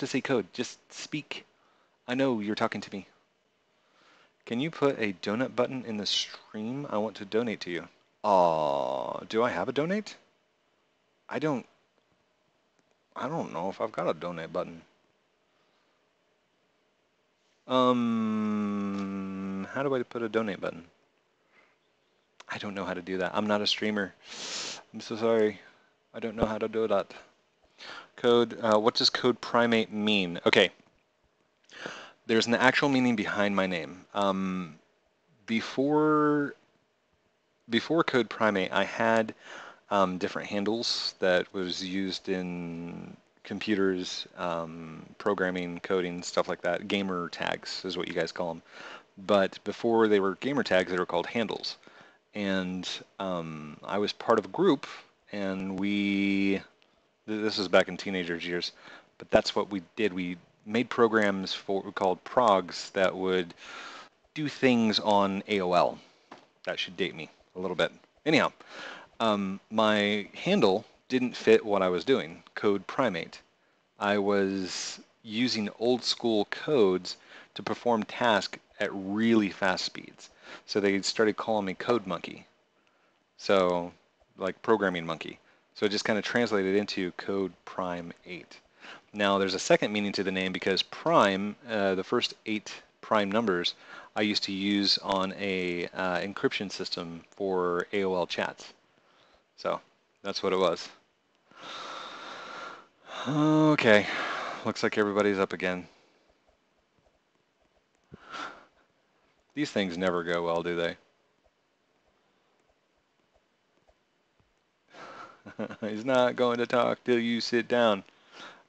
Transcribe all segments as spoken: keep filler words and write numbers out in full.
have to say code. Just speak. I know you're talking to me. Can you put a donut button in the stream? I want to donate to you. Aw, do I have a donate? I don't... I don't know if I've got a donate button. Um, how do I put a donate button? I don't know how to do that. I'm not a streamer. I'm so sorry. I don't know how to do that. Code, uh, what does CodePrime eight mean? Okay. There's an actual meaning behind my name. Um, before before CodePrime eight, I had um, different handles that was used in computers, um, programming, coding, stuff like that. Gamer tags is what you guys call them. But before they were gamer tags, they were called handles. And um, I was part of a group, and we, this was back in teenagers years, but that's what we did. We made programs for what we called progs that would do things on A O L. That should date me a little bit. Anyhow, um, my handle didn't fit what I was doing, CodePrime eight. I was using old school codes to perform tasks at really fast speeds. So they started calling me Code Monkey. So, like programming monkey. So it just kind of translated into CodePrime eight. Now, there's a second meaning to the name because prime, uh, the first eight prime numbers, I used to use on a uh, encryption system for A O L chats. So, that's what it was. Okay, looks like everybody's up again. These things never go well, do they? He's not going to talk till you sit down.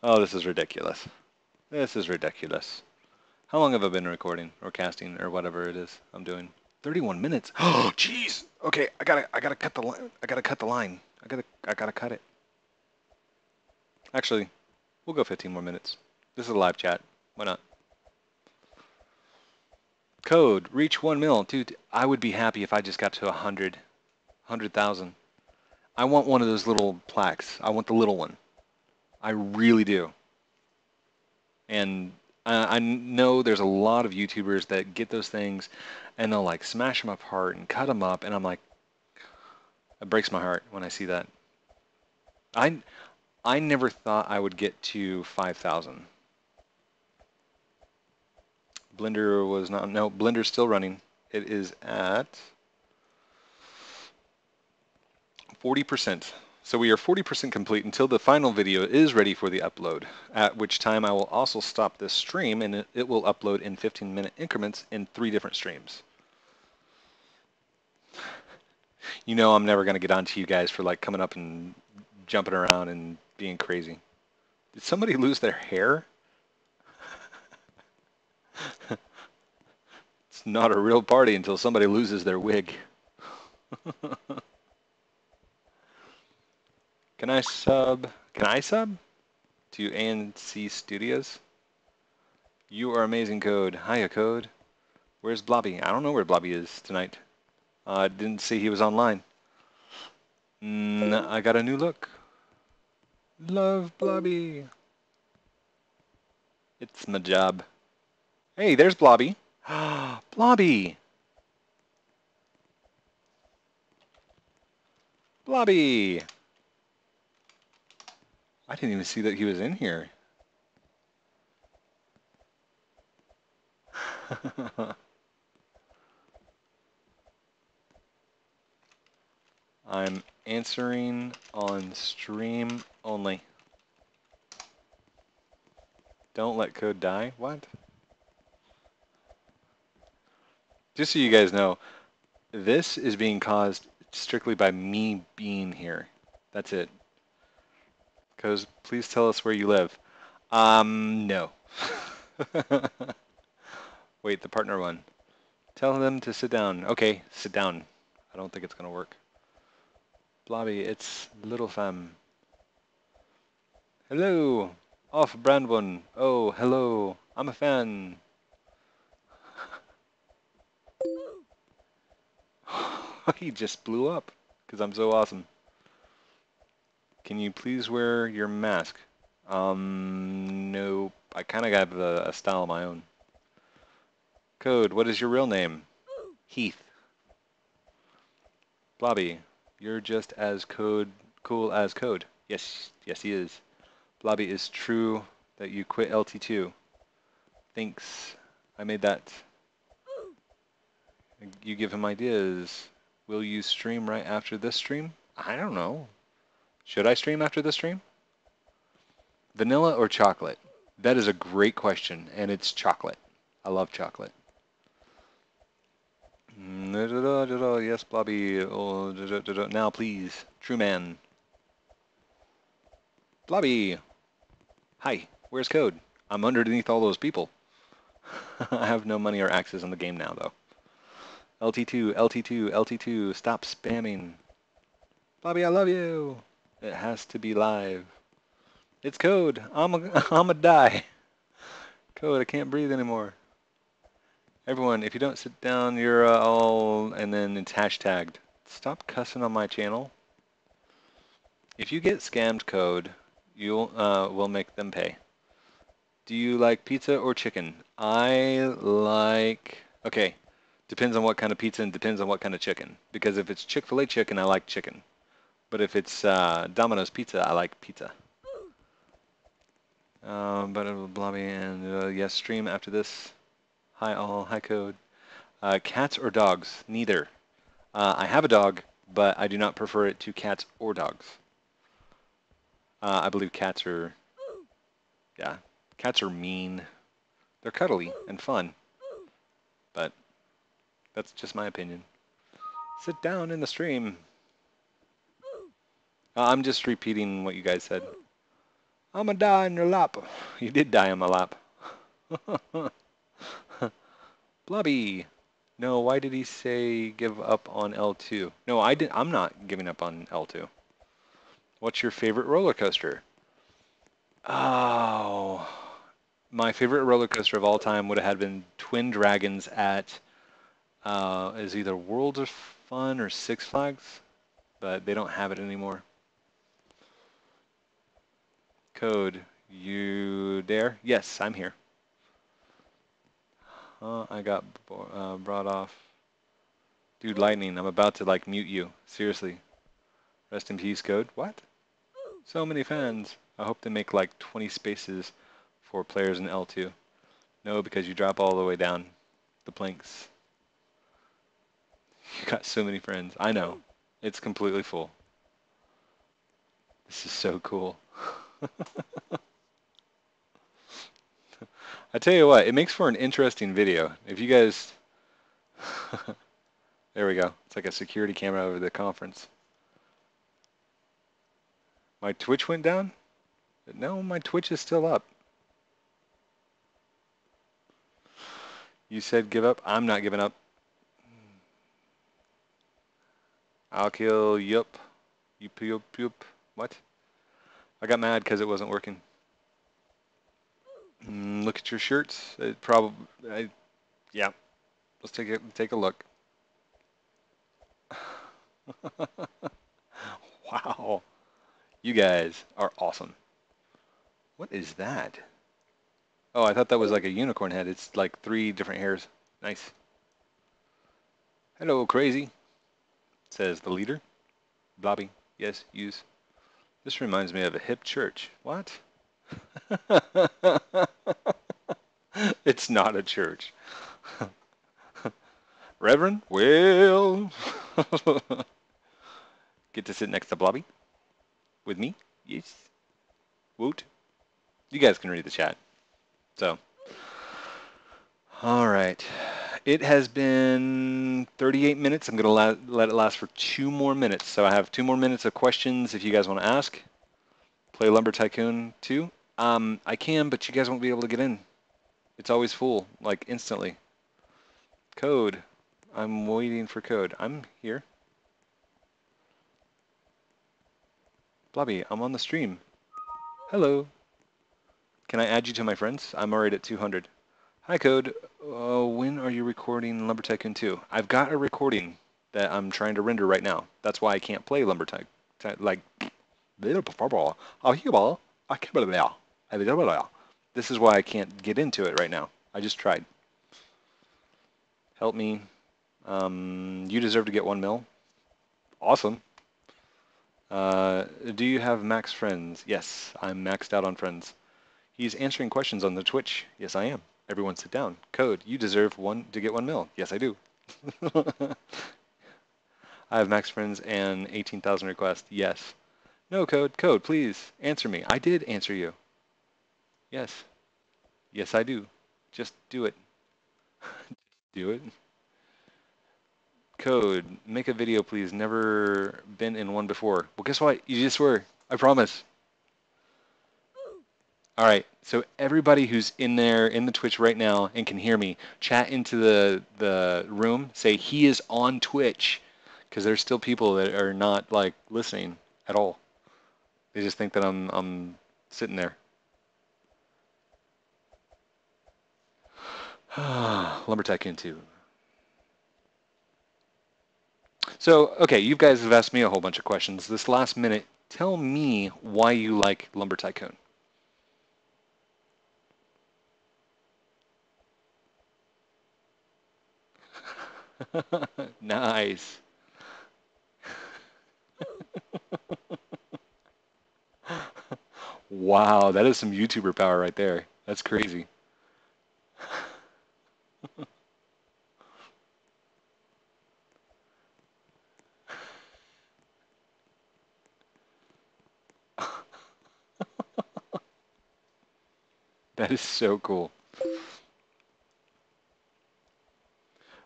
Oh, this is ridiculous. This is ridiculous. How long have I been recording or casting or whatever it is I'm doing? thirty-one minutes. Oh, jeez. Okay, I gotta, I gotta cut the line. I gotta cut the line. I gotta, I gotta cut it. Actually, we'll go fifteen more minutes. This is a live chat. Why not? Code, reach one mil. Dude, I would be happy if I just got to a hundred, hundred thousand. I want one of those little plaques. I want the little one. I really do. And I, I know there's a lot of YouTubers that get those things and they'll like smash them apart and cut them up. And I'm like, it breaks my heart when I see that. I, I never thought I would get to five thousand. Blender was not, no, Blender's still running. It is at forty percent. So we are forty percent complete until the final video is ready for the upload, at which time I will also stop this stream and it, it will upload in fifteen minute increments in three different streams. You know I'm never going to get on to you guys for like coming up and jumping around and being crazy. Did somebody lose their hair? It's not a real party until somebody loses their wig. Can I sub? Can I sub to A N C Studios? You are amazing, Code. Hiya, Code. Where's Blobby? I don't know where Blobby is tonight. I uh, didn't see he was online. Mm, I got a new look. Love Blobby. It's my job. Hey, there's Blobby. Blobby. Blobby. I didn't even see that he was in here. I'm answering on stream only. Don't let code die. What? Just so you guys know, this is being caused strictly by me being here. That's it. Because please tell us where you live. Um, no. Wait, the partner one. Tell them to sit down. Okay, sit down. I don't think it's going to work. Blobby, it's Little Fam. Hello. Off-brand one. Oh, hello. I'm a fan. He just blew up because I'm so awesome. Can you please wear your mask? Um, no I kind of got a, a style of my own. Code, what is your real name? Heath. Blobby, you're just as code cool as Code. Yes, yes he is. Blobby, is true that you quit L T two? Thanks. I made that. You give him ideas. Will you stream right after this stream? I don't know. Should I stream after this stream? Vanilla or chocolate? That is a great question, and it's chocolate. I love chocolate. Yes, Blobby. Oh, now, please. True man. Blobby. Hi. Where's Code? I'm underneath all those people. I have no money or access in the game now, though. L T two, L T two, L T two, stop spamming. Blobby, I love you. It has to be live. It's Code. I'm a, I'm a die. Code, I can't breathe anymore. Everyone, if you don't sit down, you're uh, all... And then it's hashtagged. Stop cussing on my channel. If you get scammed, Code, you uh, will make them pay. Do you like pizza or chicken? I like... Okay. Depends on what kind of pizza and depends on what kind of chicken. Because if it's Chick-fil-A chicken, I like chicken. But if it's uh, Domino's pizza, I like pizza. Um, but it will blobby and uh, yes, stream after this. Hi all, hi Code. Uh, cats or dogs? Neither. Uh, I have a dog, but I do not prefer it to cats or dogs. Uh, I believe cats are, yeah, cats are mean. They're cuddly and fun, but that's just my opinion. Sit down in the stream. Uh, I'm just repeating what you guys said. I'm gonna die in your lap. You did die in my lap. Blobby. No, why did he say give up on L two? No, I did, I'm not giving up on L two. What's your favorite roller coaster? Oh. My favorite roller coaster of all time would have had been Twin Dragons at... Uh, is either Worlds of Fun or Six Flags, but they don't have it anymore. Code, you there? Yes, I'm here. Uh, I got uh, brought off. Dude, Lightning, I'm about to like mute you. Seriously. Rest in peace, Code. What? So many fans. I hope they make like twenty spaces for players in L two. No, because you drop all the way down the planks. You got so many friends. I know. It's completely full. This is so cool. I tell you what, it makes for an interesting video. If you guys... There we go. It's like a security camera over the conference. My Twitch went down? No, my Twitch is still up. You said give up. I'm not giving up. I'll kill yup. Yup, yup, yup. What? I got mad because it wasn't working. Mm, look at your shirts. It probably, yeah. Let's take a take a look. Wow, you guys are awesome. What is that? Oh, I thought that was like a unicorn head. It's like three different hairs. Nice. Hello, crazy. Says the leader. Blobby, yes, use. This reminds me of a hip church. What? It's not a church. Reverend? Well. Get to sit next to Blobby? With me? Yes. Woot. You guys can read the chat. So. All right. It has been thirty-eight minutes. I'm going to let it last for two more minutes. So I have two more minutes of questions if you guys want to ask. Play Lumber Tycoon two. Um, I can, but you guys won't be able to get in. It's always full, like instantly. Code. I'm waiting for Code. I'm here. Blobby, I'm on the stream. Hello. Can I add you to my friends? I'm already at two hundred. Hi, Code. Uh, when are you recording Lumber Tycoon two? I've got a recording that I'm trying to render right now. That's why I can't play Lumber Tycoon. Ty like, this This is why I can't get into it right now. I just tried. Help me. Um, you deserve to get one mil. Awesome. Uh, do you have max friends? Yes, I'm maxed out on friends. He's answering questions on the Twitch. Yes, I am. Everyone sit down. Code, you deserve one to get one mil. Yes, I do. I have max friends and eighteen thousand requests. Yes. No, Code. Code, please answer me. I did answer you. Yes. Yes, I do. Just do it. Do it. Code, make a video, please. Never been in one before. Well, guess what? You just were. I promise. All right. So everybody who's in there in the Twitch right now and can hear me, chat into the the room. Say he is on Twitch, because there's still people that are not like listening at all. They just think that I'm I'm sitting there. Lumber Tycoon two. So, okay, you guys have asked me a whole bunch of questions. This last minute, tell me why you like Lumber Tycoon. Nice. Wow, that is some YouTuber power right there. That's crazy. That is so cool.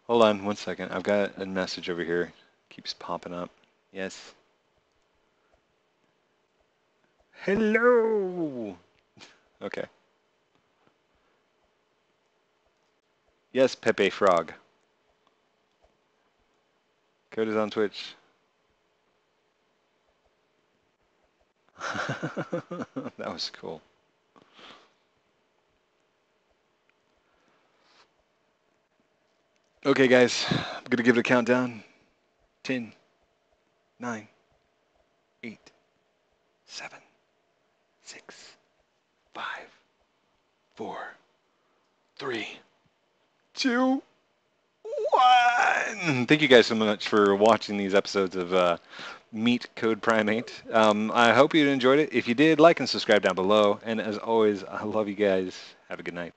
Hold on one second. I've got a message over here. Keeps popping up. Yes. Hello. Okay. Yes, Pepe Frog. Code is on Twitch. That was cool. Okay, guys, I'm going to give it a countdown. ten, nine, eight, seven, six, five, four, three, two, one. Thank you guys so much for watching these episodes of uh, Meet Code Prime eight. Um, I hope you enjoyed it. If you did, like and subscribe down below. And as always, I love you guys. Have a good night.